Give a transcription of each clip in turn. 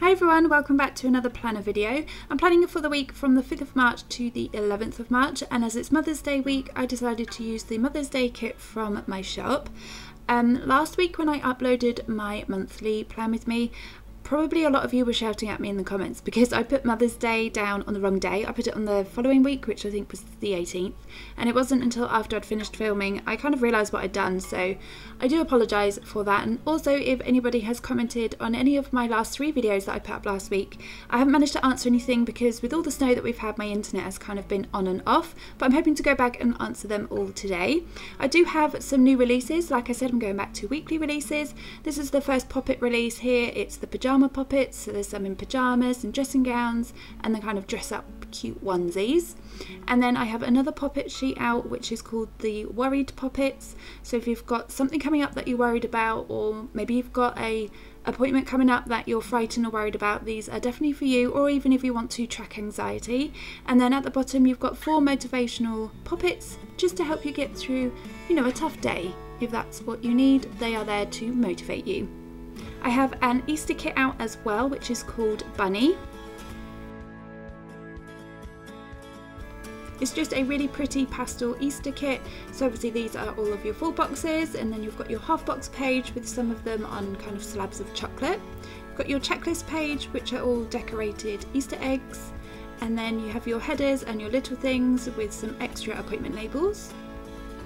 Hi everyone, welcome back to another planner video. I'm planning for the week from the 5th of March to the 11th of March, and as it's Mother's Day week, I decided to use the Mother's Day kit from my shop. Last week when I uploaded my monthly plan with me, probably a lot of you were shouting at me in the comments because I put Mother's Day down on the wrong day. I put it on the following week, which I think was the 18th, and it wasn't until after I'd finished filming I kind of realised what I'd done, so I do apologise for that. And also, if anybody has commented on any of my last three videos that I put up last week, I haven't managed to answer anything because with all the snow that we've had, my internet has kind of been on and off, but I'm hoping to go back and answer them all today. I do have some new releases. Like I said, I'm going back to weekly releases. This is the first poppet release here. It's the pajama poppets, so there's some in pyjamas and dressing gowns and the kind of dress up cute onesies. And then I have another poppet sheet out which is called the worried poppets, so if you've got something coming up that you're worried about, or maybe you've got a appointment coming up that you're frightened or worried about, these are definitely for you, or even if you want to track anxiety. And then at the bottom you've got four motivational poppets just to help you get through, you know, a tough day. If that's what you need, they are there to motivate you. I have an Easter kit out as well, which is called Bunny. It's just a really pretty pastel Easter kit, so obviously these are all of your full boxes, and then you've got your half box page with some of them on kind of slabs of chocolate. You've got your checklist page, which are all decorated Easter eggs, and then you have your headers and your little things with some extra appointment labels.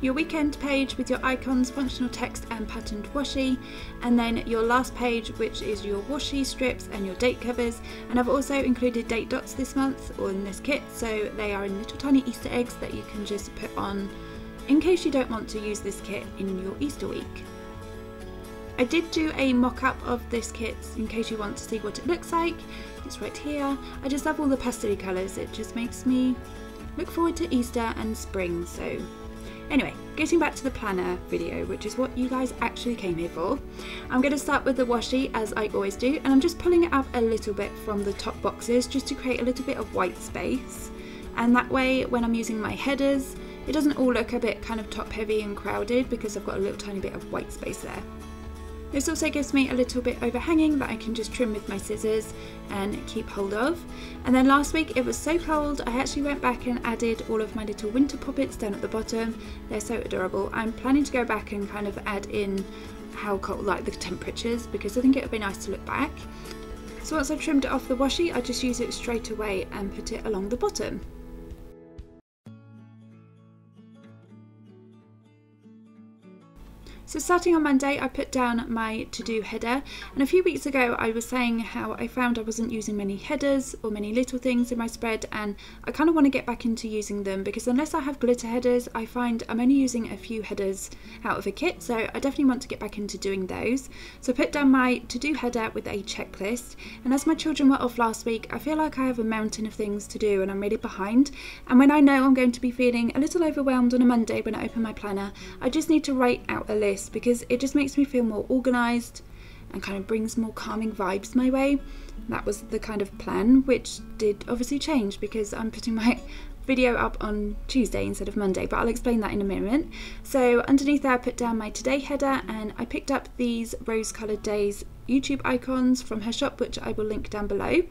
Your weekend page with your icons, functional text and patterned washi, and then your last page, which is your washi strips and your date covers. And I've also included date dots this month, or in this kit, so they are in little tiny Easter eggs that you can just put on in case you don't want to use this kit in your Easter week. I did do a mock-up of this kit in case you want to see what it looks like. It's right here. I just love all the pastel colours, it just makes me look forward to Easter and spring. So anyway, getting back to the planner video, which is what you guys actually came here for. I'm going to start with the washi, as I always do, and I'm just pulling it up a little bit from the top boxes just to create a little bit of white space, and that way when I'm using my headers it doesn't all look a bit kind of top heavy and crowded because I've got a little tiny bit of white space there. This also gives me a little bit overhanging that I can just trim with my scissors and keep hold of. And then last week it was so cold, I actually went back and added all of my little winter poppets down at the bottom. They're so adorable. I'm planning to go back and kind of add in how cold, like the temperatures, because I think it would be nice to look back. So once I've trimmed it off the washi, I just use it straight away and put it along the bottom. So starting on Monday, I put down my to-do header, and a few weeks ago I was saying how I found I wasn't using many headers or many little things in my spread, and I kind of want to get back into using them because unless I have glitter headers, I find I'm only using a few headers out of a kit, so I definitely want to get back into doing those. So I put down my to-do header with a checklist, and as my children were off last week, I feel like I have a mountain of things to do and I'm really behind, and when I know I'm going to be feeling a little overwhelmed on a Monday when I open my planner, I just need to write out a list because it just makes me feel more organised and kind of brings more calming vibes my way. That was the kind of plan, which did obviously change because I'm putting my video up on Tuesday instead of Monday, but I'll explain that in a moment. So underneath there I put down my today header, and I picked up these Rose Colored Daze YouTube icons from her shop, which I will link down below,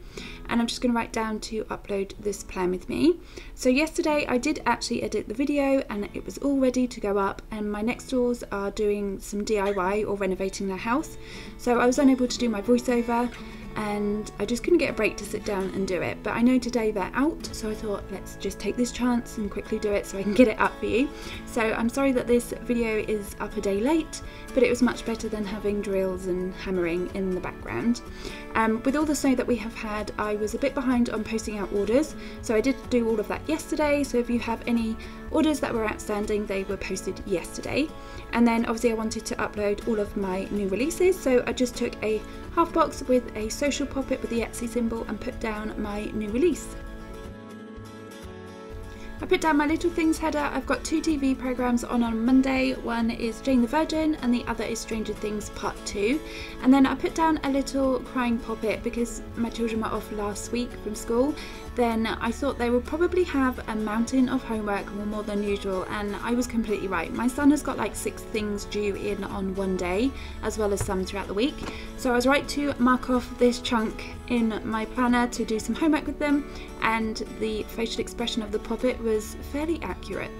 and I'm just going to write down to upload this plan with me. So yesterday I did actually edit the video and it was all ready to go up, and my next doors are doing some DIY or renovating their house, so I was unable to do my voiceover and I just couldn't get a break to sit down and do it. But I know today they're out, so I thought let's just take this chance and quickly do it so I can get it up for you. So I'm sorry that this video is up a day late, but it was much better than having drills and hammering in the background. With all the snow that we have had, I was a bit behind on posting out orders, so I did do all of that yesterday. So if you have any orders that were outstanding, they were posted yesterday. And then obviously I wanted to upload all of my new releases, so I just took a half box with a social poppet with the Etsy symbol and put down my new release. I put down my Little Things header. I've got two TV programmes on Monday. One is Jane the Virgin and the other is Stranger Things Part 2. And then I put down a little crying poppet because my children were off last week from school. Then I thought they would probably have a mountain of homework, more than usual, and I was completely right. My son has got like 6 things due in on one day, as well as some throughout the week. So I was right to mark off this chunk in my planner to do some homework with them, and the facial expression of the puppet was fairly accurate.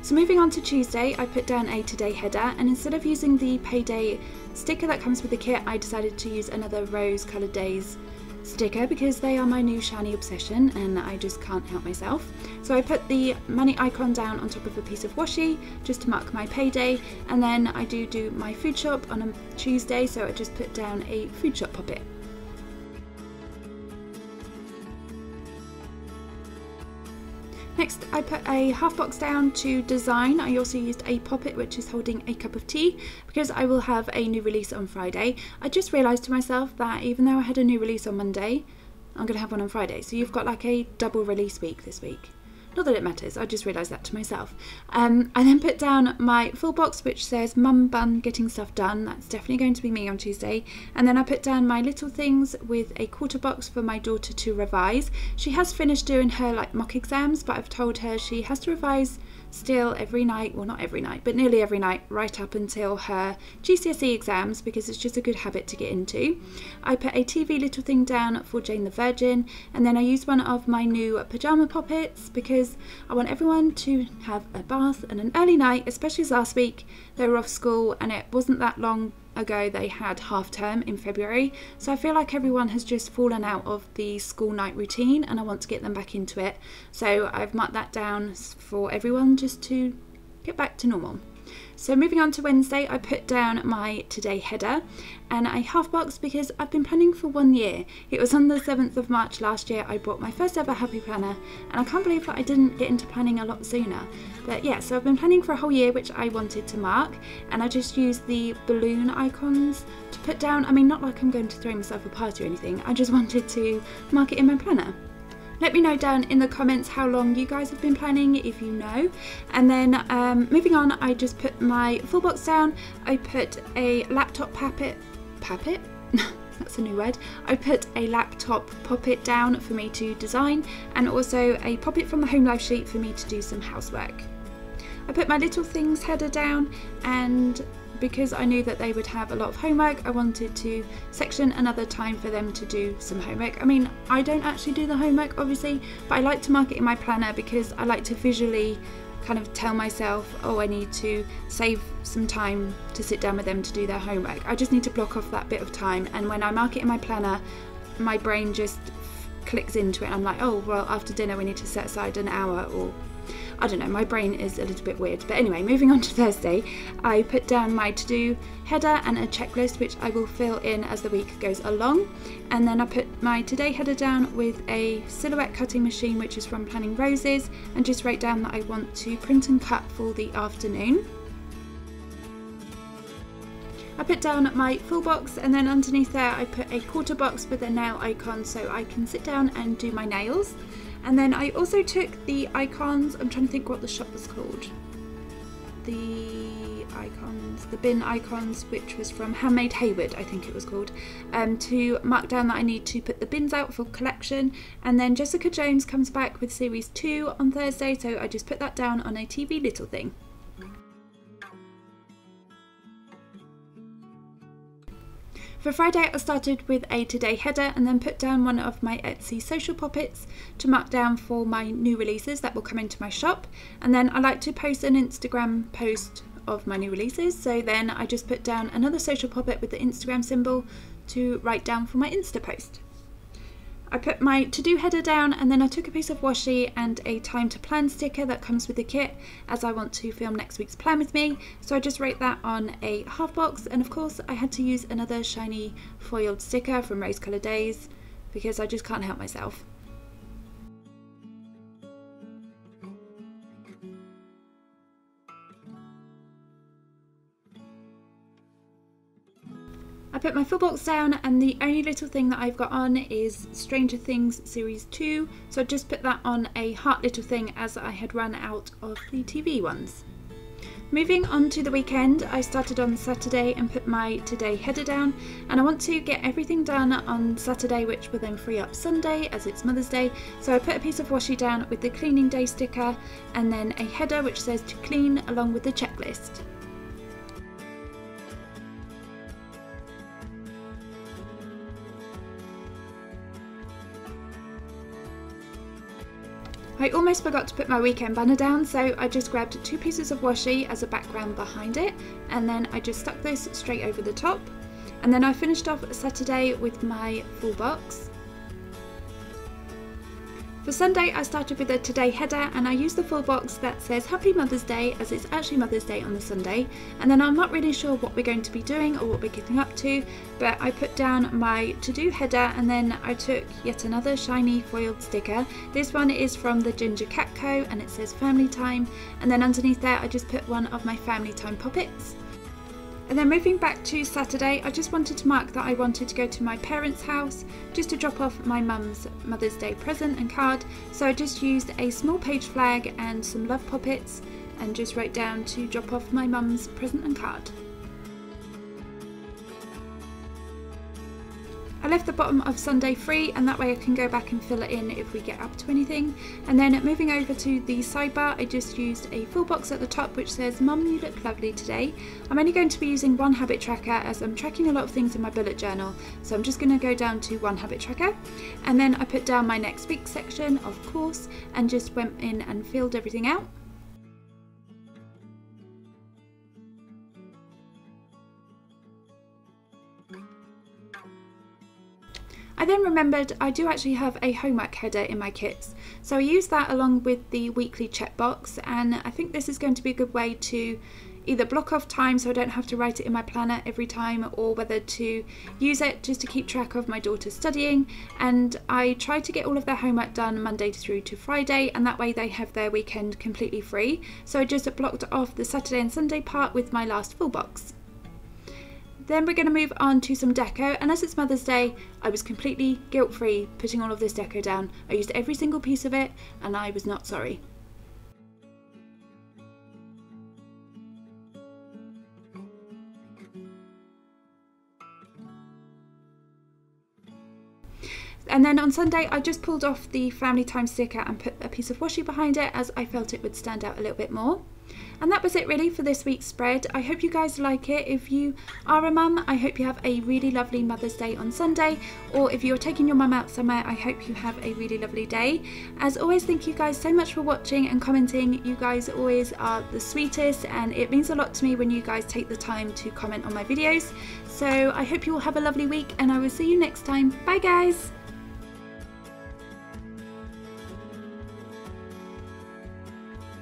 So moving on to Tuesday, I put down a Today header, and instead of using the Payday sticker that comes with the kit, I decided to use another Rose Colored Daze sticker because they are my new shiny obsession and I just can't help myself. So I put the money icon down on top of a piece of washi just to mark my payday, and then I do my food shop on a Tuesday, so I just put down a food shop puppet. Next, I put a half box down to design. I also used a poppet which is holding a cup of tea because I will have a new release on Friday. I just realised to myself that even though I had a new release on Monday, I'm going to have one on Friday. So you've got like a double release week this week. Not that it matters, I just realised that to myself. I then put down my full box which says Mum Bun Getting Stuff Done. That's definitely going to be me on Tuesday. And then I put down my Little Things with a quarter box for my daughter to revise. She has finished doing her like mock exams, but I've told her she has to revise still every night, well not every night, but nearly every night right up until her GCSE exams because it's just a good habit to get into. I put a TV little thing down for Jane the Virgin, and then I used one of my new pyjama poppets because I want everyone to have a bath and an early night, especially as last week they were off school and it wasn't that long ago they had half term in February, so I feel like everyone has just fallen out of the school night routine and I want to get them back into it. So I've marked that down for everyone just to get back to normal. So moving on to Wednesday, I put down my Today header and a half box because I've been planning for 1 year. It was on the 7th of March last year I bought my first ever Happy Planner, and I can't believe that I didn't get into planning a lot sooner. But yeah, so I've been planning for a whole year, which I wanted to mark, and I just used the balloon icons to put down. I mean, not like I'm going to throw myself a party or anything, I just wanted to mark it in my planner. Let me know down in the comments how long you guys have been planning, if you know. And then moving on, I just put my full box down. I put a laptop puppet? That's a new word. I put a laptop poppet down for me to design, and also a poppet from the home life sheet for me to do some housework. I put my Little Things header down, and because I knew that they would have a lot of homework, I wanted to section another time for them to do some homework. I mean, I don't actually do the homework obviously, but I like to mark it in my planner because I like to visually kind of tell myself, oh, I need to save some time to sit down with them to do their homework. I just need to block off that bit of time, and when I mark it in my planner, my brain just clicks into it. I'm like, oh well, after dinner we need to set aside an hour, or I don't know, my brain is a little bit weird. But anyway, moving on to Thursday, I put down my to-do header and a checklist which I will fill in as the week goes along. And then I put my Today header down with a silhouette cutting machine which is from Planning Roses, and just write down that I want to print and cut for the afternoon. I put down my full box, and then underneath there I put a quarter box with a nail icon so I can sit down and do my nails. And then I also took the icons, I'm trying to think what the shop was called, the bin icons, which was from Handmade Hayward, I think it was called, to mark down that I need to put the bins out for collection. And then Jessica Jones comes back with series 2 on Thursday, so I just put that down on a TV little thing. For Friday, I started with a Today header and then put down one of my Etsy social poppets to mark down for my new releases that will come into my shop. And then I like to post an Instagram post of my new releases, so then I just put down another social poppet with the Instagram symbol to write down for my Insta post. I put my to-do header down, and then I took a piece of washi and a time to plan sticker that comes with the kit, as I want to film next week's plan with me, so I just wrote that on a half box. And of course I had to use another shiny foiled sticker from Rose Colored Daze because I just can't help myself. I put my full box down, and the only little thing that I've got on is Stranger Things Series 2, so I just put that on a heart little thing as I had run out of the TV ones. Moving on to the weekend, I started on Saturday and put my today header down, and I want to get everything done on Saturday, which will then free up Sunday as it's Mother's Day. So I put a piece of washi down with the cleaning day sticker and then a header which says to clean along with the checklist. I almost forgot to put my weekend banner down, so I just grabbed two pieces of washi as a background behind it, and then I just stuck this straight over the top. And then I finished off Saturday with my full box. For Sunday I started with a today header, and I used the full box that says Happy Mother's Day as it's actually Mother's Day on the Sunday. And then I'm not really sure what we're going to be doing or what we're getting up to, but I put down my to-do header, and then I took yet another shiny foiled sticker. This one is from the Ginger Cat Co and it says Family Time, and then underneath there I just put one of my Family Time poppets. And then moving back to Saturday, I just wanted to mark that I wanted to go to my parents' house just to drop off my mum's Mother's Day present and card. So I just used a small page flag and some love poppets and just wrote down to drop off my mum's present and card. I left the bottom of Sunday free, and that way I can go back and fill it in if we get up to anything. And then moving over to the sidebar, I just used a full box at the top which says Mum, you look lovely today. I'm only going to be using one habit tracker as I'm tracking a lot of things in my bullet journal, so I'm just going to go down to one habit tracker. And then I put down my next week section, of course, and just went in and filled everything out. I then remembered I do actually have a homework header in my kits, so I used that along with the weekly checkbox, and I think this is going to be a good way to either block off time so I don't have to write it in my planner every time, or whether to use it just to keep track of my daughter studying. And I try to get all of their homework done Monday through to Friday, and that way they have their weekend completely free. So I just blocked off the Saturday and Sunday part with my last full box. Then we're going to move on to some deco, and as it's Mother's Day, I was completely guilt-free putting all of this deco down. I used every single piece of it, and I was not sorry. And then on Sunday I just pulled off the Family Time sticker and put a piece of washi behind it as I felt it would stand out a little bit more. And that was it really for this week's spread. I hope you guys like it. If you are a mum, I hope you have a really lovely Mother's Day on Sunday, or if you're taking your mum out somewhere, I hope you have a really lovely day. As always, thank you guys so much for watching and commenting. You guys always are the sweetest, and it means a lot to me when you guys take the time to comment on my videos. So I hope you all have a lovely week, and I will see you next time. Bye guys!